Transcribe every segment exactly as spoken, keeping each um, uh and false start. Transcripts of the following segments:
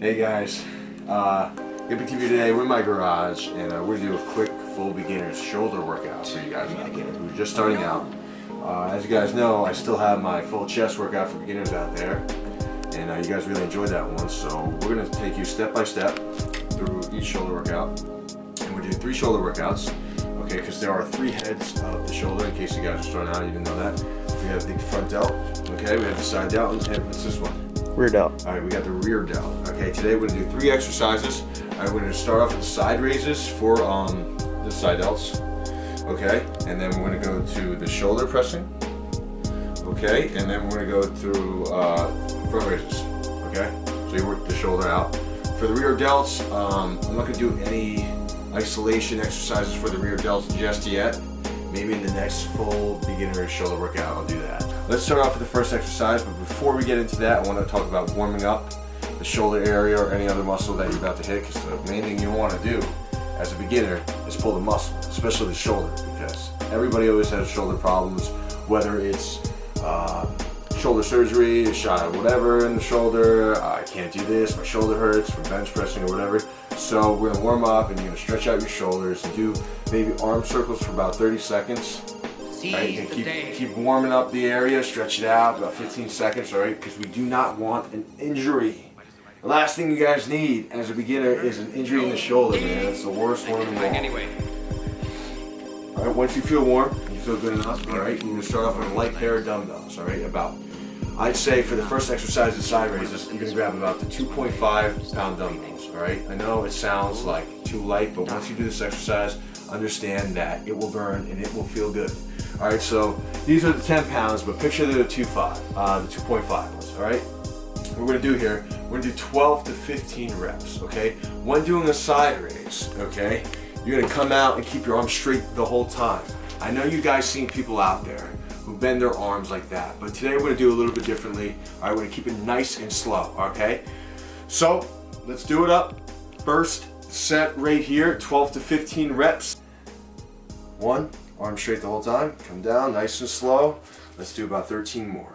Hey guys, uh, M P T V today. We're in my garage and uh, we're going to do a quick full beginner's shoulder workout for you guys out there who are just starting out. Uh, as you guys know, I still have my full chest workout for beginners out there, and uh, you guys really enjoyed that one. So we're going to take you step by step through each shoulder workout, and we do three shoulder workouts, okay? Because there are three heads of the shoulder. In case you guys are starting out, you didn't know that. We have the front delt, okay? We have the side delt, and what's this one? Rear delt. All right, we got the rear delt. Okay, today we're gonna do three exercises. All right, we're gonna start off with side raises for um, the side delts. Okay, and then we're gonna go to the shoulder pressing. Okay, and then we're gonna go through uh, front raises. Okay, so you work the shoulder out. For the rear delts, um, I'm not gonna do any isolation exercises for the rear delts just yet. Maybe in the next full beginner shoulder workout, I'll do that. Let's start off with the first exercise, but before we get into that, I want to talk about warming up the shoulder area or any other muscle that you're about to hit, because the main thing you want to do as a beginner is pull the muscle, especially the shoulder, because everybody always has shoulder problems, whether it's uh, shoulder surgery, a shot at whatever in the shoulder, I can't do this, my shoulder hurts from bench pressing or whatever. So we're gonna warm up and you're gonna stretch out your shoulders and do maybe arm circles for about thirty seconds. Right? You can keep, keep warming up the area, stretch it out about fifteen seconds, all right? Because we do not want an injury. The last thing you guys need as a beginner is an injury in the shoulder, man. That's the worst one in the world. All right, once you feel warm, you feel good enough, all right? You're gonna start off with a light pair of dumbbells, all right? About, I'd say for the first exercise of side raises, you're gonna grab about the two point five pound dumbbells, all right? I know it sounds like too light, but once you do this exercise, understand that it will burn and it will feel good. All right, so these are the ten pounds, but picture the two point five, uh, the two point five ones, all right? What we're gonna do here, we're gonna do twelve to fifteen reps, okay? When doing a side raise, okay, you're gonna come out and keep your arms straight the whole time. I know you guys seen people out there who bend their arms like that, but today we're gonna do a little bit differently. All right, we're gonna keep it nice and slow, okay? So let's do it up. First set right here, twelve to fifteen reps. One, arm straight the whole time, come down nice and slow. Let's do about thirteen more.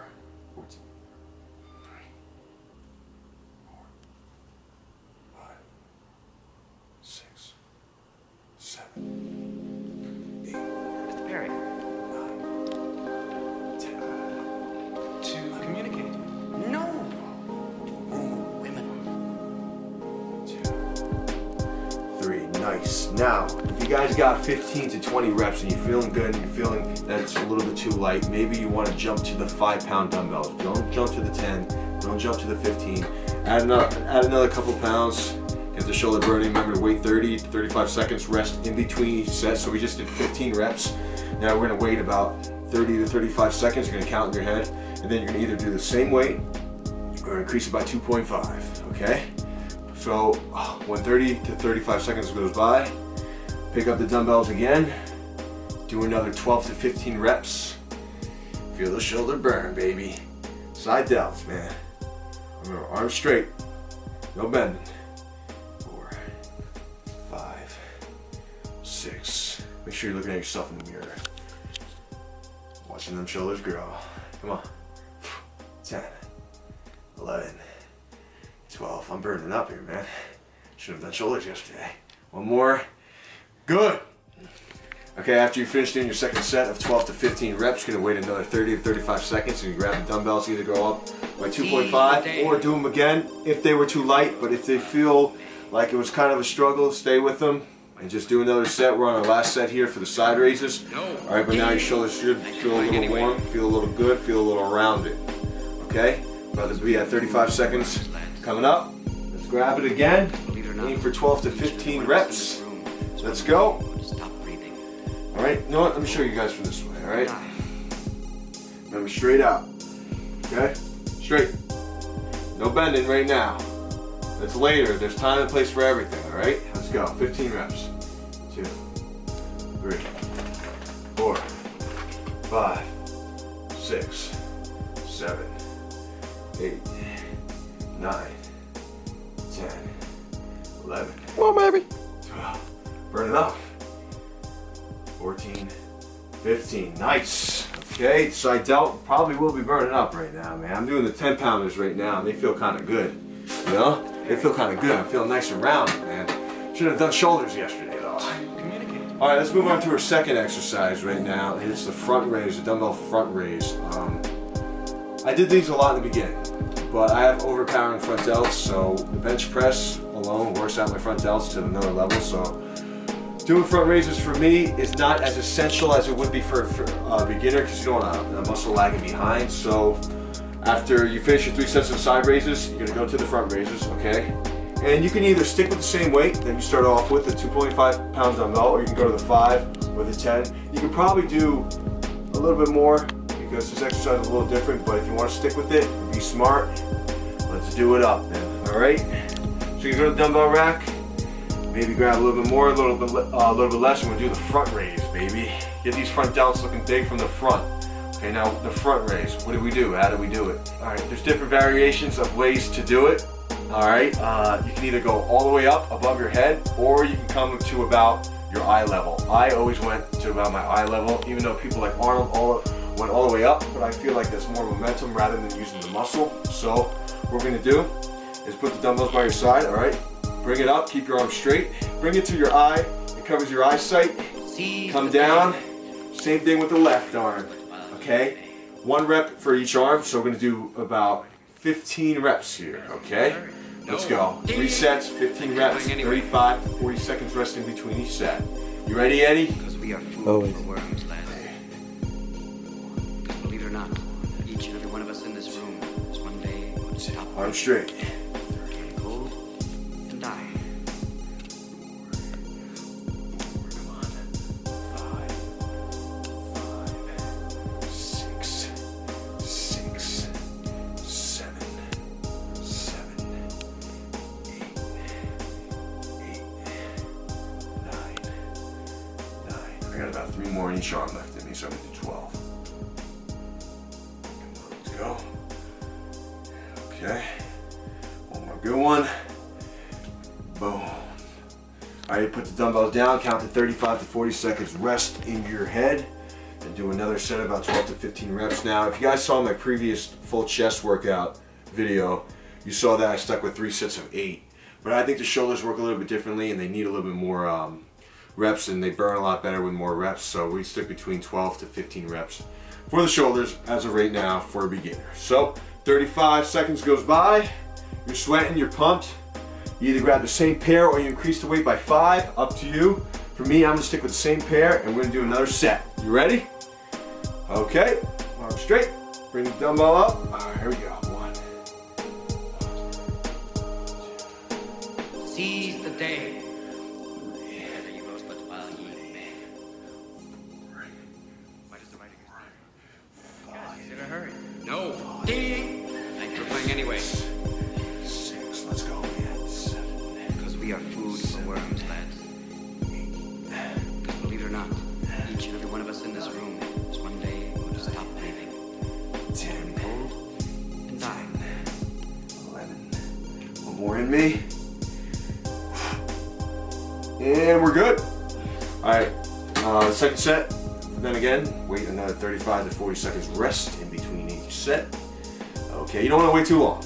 Nice. Now, if you guys got fifteen to twenty reps and you're feeling good and you're feeling that it's a little bit too light, maybe you want to jump to the five pound dumbbells. Don't jump to the ten, don't jump to the fifteen. Add another, add another couple pounds, get the shoulder burning. Remember to wait thirty to thirty-five seconds, rest in between each set. So we just did fifteen reps. Now we're going to wait about thirty to thirty-five seconds. You're going to count in your head, and then you're going to either do the same weight or increase it by two point five, okay? So when thirty to thirty-five seconds goes by, pick up the dumbbells again, do another twelve to fifteen reps. Feel the shoulder burn, baby. Side delts, man. Remember, arms straight, no bending. Four, five, six. Make sure you're looking at yourself in the mirror. Watching them shoulders grow. Come on. ten, eleven, twelve. I'm burning up here, man. Should have done shoulders yesterday. One more. Good. Okay, after you finish doing your second set of twelve to fifteen reps, you're gonna wait another thirty to thirty-five seconds and you grab the dumbbells, either go up by two point five or do them again if they were too light, but if they feel like it was kind of a struggle, stay with them and just do another set. We're on our last set here for the side raises. All right, but now your shoulders should feel a little warm, feel a little good, feel a little rounded, okay? About to be at thirty-five seconds. Coming up, let's grab it again. Aim for twelve to fifteen reps. Let's go. All right, you know what? Let me show you guys from this way, all right? Remember, straight out, okay? Straight. No bending right now. That's later. There's time and place for everything, all right? Let's go. fifteen reps. Two, three, four, five, six, seven, eight, nine, ten, eleven, well, maybe. twelve, burn it up, fourteen, fifteen, nice. Okay, side delt probably will be burning up right now, man. I'm doing the ten pounders right now and they feel kind of good, you know? They feel kind of good. I feel nice and round, man. Should have done shoulders yesterday, though. All right, let's move on to our second exercise right now. It's the front raise, the dumbbell front raise. Um, I did these a lot in the beginning, but I have overpowering front delts, so the bench press alone works out my front delts to another level. So doing front raises for me is not as essential as it would be for, for a beginner, because you don't want a, a muscle lagging behind. So after you finish your three sets of side raises, you're gonna go to the front raises, okay? And you can either stick with the same weight that you start off with, the two point five pound dumbbell, or you can go to the five or the ten. You can probably do a little bit more because this exercise is a little different, but if you want to stick with it, be smart. Let's do it up then, all right? So you go to the dumbbell rack, maybe grab a little bit more, a little bit, uh, a little bit less, and we'll do the front raise, baby. Get these front delts looking big from the front. Okay, now the front raise, what do we do? How do we do it? All right, there's different variations of ways to do it. All right, uh, you can either go all the way up above your head, or you can come to about your eye level. I always went to about my eye level, even though people like Arnold all went all the way up, but I feel like that's more momentum rather than using the muscle. So what we're gonna do is put the dumbbells by your side, all right? Bring it up, keep your arm straight, bring it to your eye, it covers your eyesight. See, come down, same thing with the left arm, okay? One rep for each arm, so we're gonna do about fifteen reps here, okay? Let's go. Three sets, fifteen reps, thirty-five to forty seconds rest in between each set. You ready, Eddie? Because we are food Always. for worms, lad. Because believe it or not, each and every one of us in this room is one day going to stop. Arm straight. Get cold and die. Come on. Five. Five. Six. Six. Seven. Seven. Eight. Eight. Nine. Nine. I got about three more in each arm left in me, so I'm going to do twelve. Go. Okay, one more good one. Boom. All right, put the dumbbells down, count to thirty-five to forty seconds, rest in your head, and do another set of about twelve to fifteen reps. Now, if you guys saw my previous full chest workout video, you saw that I stuck with three sets of eight, but I think the shoulders work a little bit differently and they need a little bit more um, reps, and they burn a lot better with more reps, so we stick between twelve to fifteen reps for the shoulders as of right now for a beginner. So thirty-five seconds goes by, you're sweating, you're pumped. You either grab the same pair or you increase the weight by five, up to you. For me, I'm gonna stick with the same pair and we're gonna do another set. You ready? Okay, arm straight, bring the dumbbell up. All right, here we go, one. Two. Seize the day. Anyway, six, let's go, man. Seven, because we are food for worms, lads. Because believe it or not, each and every one of us in this room is one day going to stop breathing. Ten, cold, and die. Eleven, one more in me, and we're good. All right, uh, second set. Then again, wait another thirty-five to forty seconds rest in between each set. Okay, you don't want to wait too long.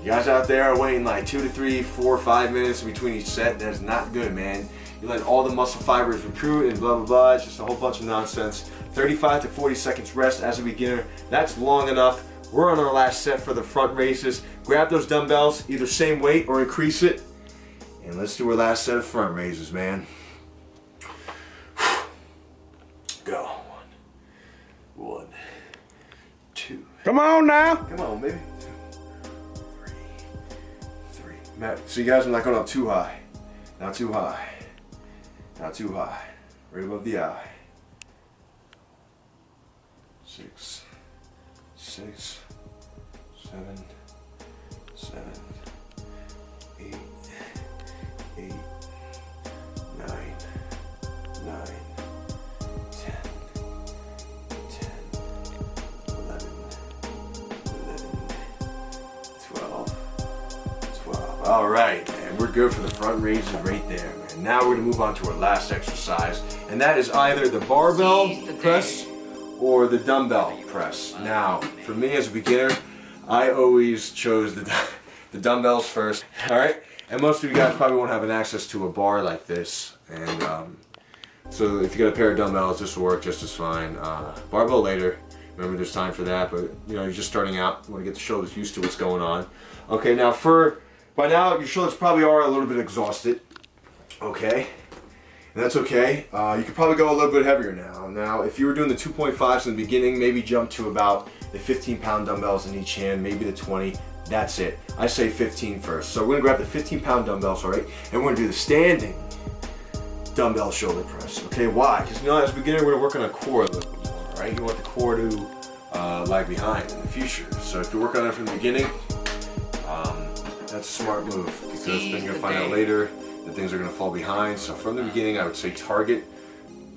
You guys out there are waiting like two to three, four, five minutes in between each set. That's not good, man. You let all the muscle fibers recruit and blah, blah, blah. It's just a whole bunch of nonsense. thirty-five to forty seconds rest as a beginner. That's long enough. We're on our last set for the front raises. Grab those dumbbells, either same weight or increase it. And let's do our last set of front raises, man. Go. One. One. Two. Come on now. Come on, baby. Two, three, three. So you guys are not going up too high. Not too high. Not too high. Right above the eye. Six. Six. Seven. Seven. Eight. Eight. Nine. Nine. All right, man, we're good for the front raises right there, man. Now we're gonna move on to our last exercise, and that is either the barbell press or the dumbbell press. Now, for me as a beginner, I always chose the, the dumbbells first, all right? And most of you guys probably won't have an access to a bar like this. And um, so if you got a pair of dumbbells, this will work just as fine. Uh, barbell later. Remember, there's time for that, but you know, you're just starting out. You want to get the shoulders used to what's going on. Okay, now for, by now, your shoulders probably are a little bit exhausted. Okay, and that's okay. Uh, you could probably go a little bit heavier now. Now, if you were doing the two point fives in the beginning, maybe jump to about the fifteen pound dumbbells in each hand, maybe the twenty. That's it. I say fifteen first. So we're gonna grab the fifteen pound dumbbells, all right? And we're gonna do the standing dumbbell shoulder press. Okay, why? Because you know, as a beginner, we're gonna work on a core a little bit more, right? You want the core to uh, lag behind in the future. So if you work on it from the beginning, um, that's a smart move, because then you're gonna find out later that things are gonna fall behind. So from the beginning, I would say target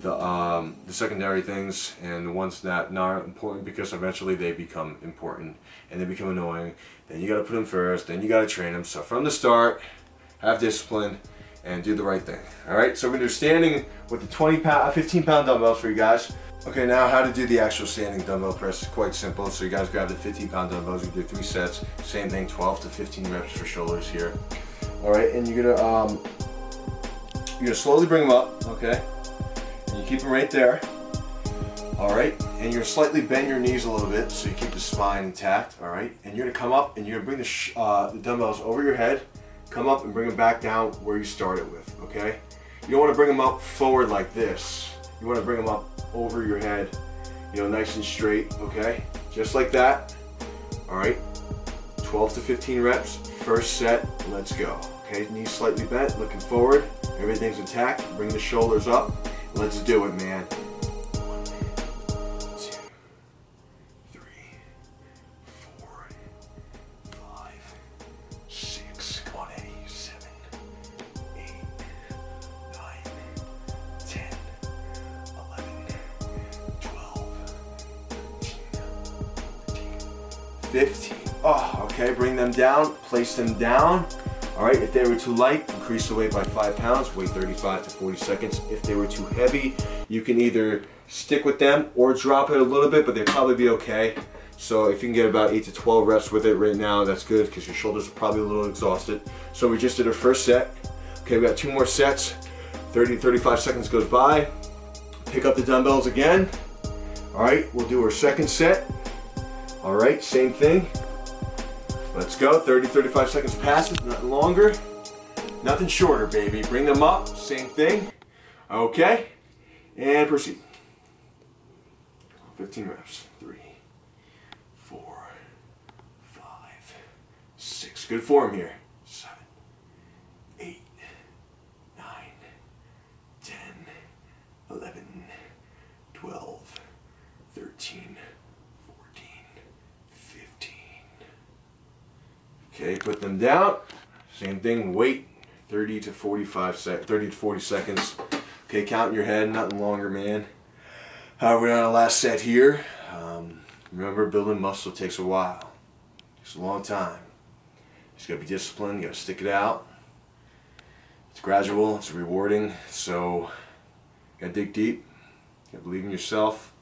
the, um, the secondary things and the ones that not important, because eventually they become important and they become annoying. Then you got to put them first, then you got to train them. So from the start, have discipline and do the right thing. All right, so we're gonna do standing with the twenty pound, fifteen pound dumbbells for you guys. Okay, now how to do the actual standing dumbbell press is quite simple. So you guys grab the fifteen pound dumbbells, you do three sets, same thing, twelve to fifteen reps for shoulders here. All right, and you're gonna, um, you're gonna slowly bring them up, okay? You keep them right there, all right? And you're slightly bend your knees a little bit so you keep the spine intact, all right? And you're gonna come up and you're gonna bring the, sh uh, the dumbbells over your head, come up and bring them back down where you started with, okay? You don't wanna bring them up forward like this. You wanna bring them up over your head, you know, nice and straight, okay? Just like that, all right? twelve to fifteen reps, first set, let's go. Okay, knees slightly bent, looking forward, everything's intact, bring the shoulders up. Let's do it, man. One, two, three, four, five, six, come on, Eddie, seven, eight, nine, ten, eleven, twelve, thirteen, fifteen. Oh, okay, bring them down, place them down. All right, if they were too light, increase the weight by five pounds, wait thirty-five to forty seconds. If they were too heavy, you can either stick with them or drop it a little bit, but they'd probably be okay. So if you can get about eight to twelve reps with it right now, that's good, because your shoulders are probably a little exhausted. So we just did our first set. Okay, we got two more sets. thirty to thirty-five seconds goes by. Pick up the dumbbells again. All right, we'll do our second set. All right, same thing. Let's go, thirty, thirty-five seconds passes, nothing longer, nothing shorter, baby. Bring them up, same thing. Okay, and proceed. fifteen reps, three, four, five, six. Good form here. Seven, eight, nine, ten, eleven, twelve, thirteen, okay, put them down. Same thing, wait thirty to forty-five sec thirty to forty seconds. Okay, count in your head, nothing longer, man. All right, we're on our last set here. Um, remember, building muscle takes a while. It's a long time. You just gotta be disciplined, you gotta stick it out. It's gradual, it's rewarding, so you gotta dig deep, you gotta believe in yourself,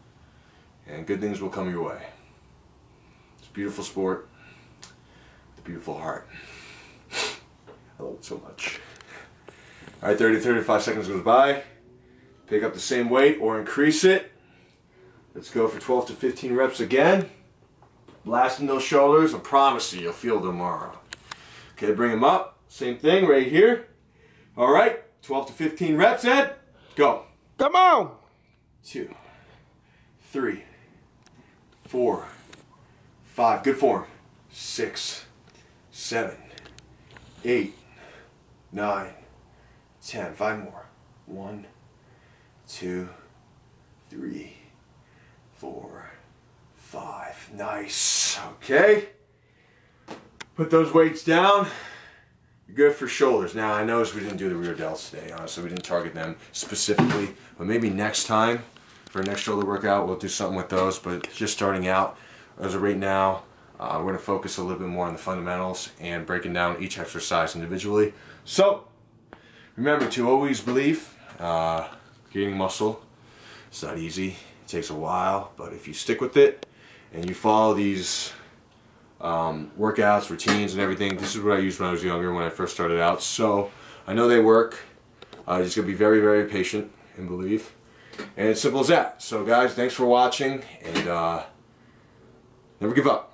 and good things will come your way. It's a beautiful sport. Beautiful heart. I love it so much. All right, thirty to thirty-five seconds goes by. Pick up the same weight or increase it. Let's go for twelve to fifteen reps again. Blasting those shoulders. I promise you, you'll feel tomorrow. Okay, bring them up. Same thing right here. All right, twelve to fifteen reps, Ed. Go. Come on. Two, three, four, five. Good form. Six. Seven, eight, nine, ten. Five more. One, two, three, four, five. Nice. Okay. Put those weights down. You're good for shoulders. Now, I noticed we didn't do the rear delts today, honestly. We didn't target them specifically, but maybe next time for our next shoulder workout, we'll do something with those. But just starting out, as of right now, Uh, we're going to focus a little bit more on the fundamentals and breaking down each exercise individually. So, remember to always believe, uh, gaining muscle, it's not easy, it takes a while, but if you stick with it and you follow these um, workouts, routines, and everything. This is what I used when I was younger, when I first started out. So I know they work. Uh, just gonna be very, very patient and believe. And it's simple as that. So guys, thanks for watching, and uh, never give up.